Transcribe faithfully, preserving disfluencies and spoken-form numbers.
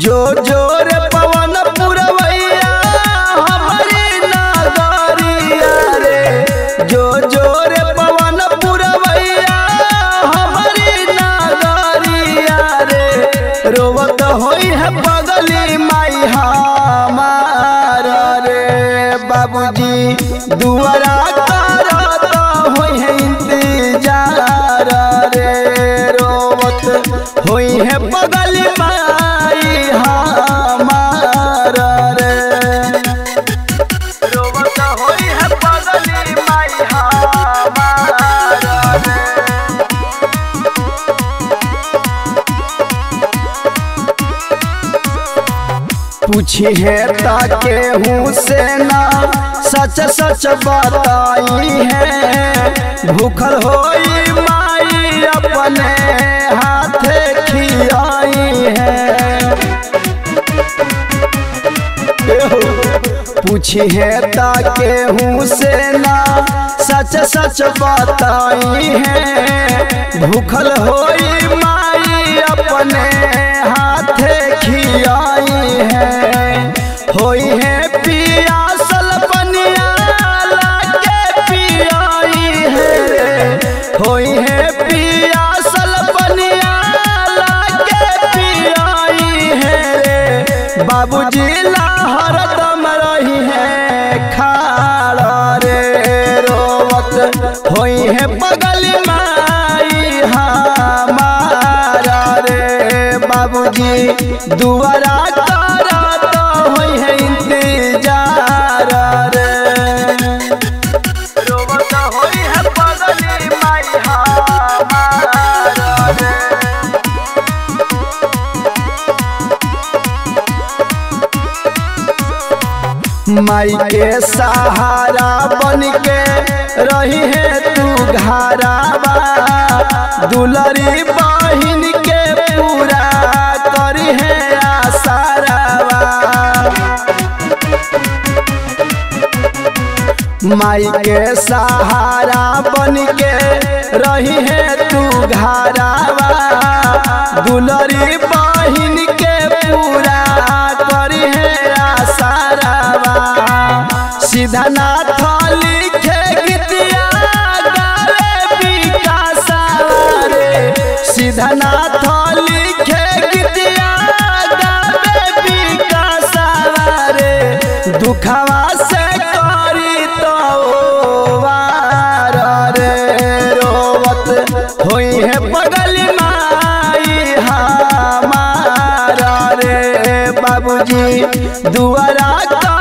जोर जोर पवन पुरवैया हमारे नगरिया रे, जोर जोर पवन पुरवैया हमारे नगरिया रे, रोवत होई है बगली माई हमार रे। बाबूजी दुआरा करत होई है इंतजार रे, रोवत होई है बगली पूछी है ताके हूँ से ना सच सच बताई है, भूखल होई माई अपने हाथे खियाई है। पूछी है ताके हूँ से ना सच सच बताई है, भूखल होई माई अपने हाथे खियाई है। होई है पियासल पनिया लाके पियाई है रे, होई है पियासल पनिया लाके पियाई है रे, बाबूजी ला हरदम रही है खाड़ा रे, रोवत होई है बगल माई हमारा रे। बाबूजी दुआरा माई के सहारा बन के रही है तू घरावा, दुलरी बहिन के पूरा करी है आसारावा। माई के सहारा बन के रही है तू घरावा, दुलरी बहिन के पूरा करी है आसारावा। सीधा नाथ लिखे गीतिया गावे विकासा रे, सीधा नाथ लिखे गीतिया गावे विकासा रे, दुखवा से करी तो वार रे, रोवत होई है बगल माई हमार रे। बाबूजी दुआरा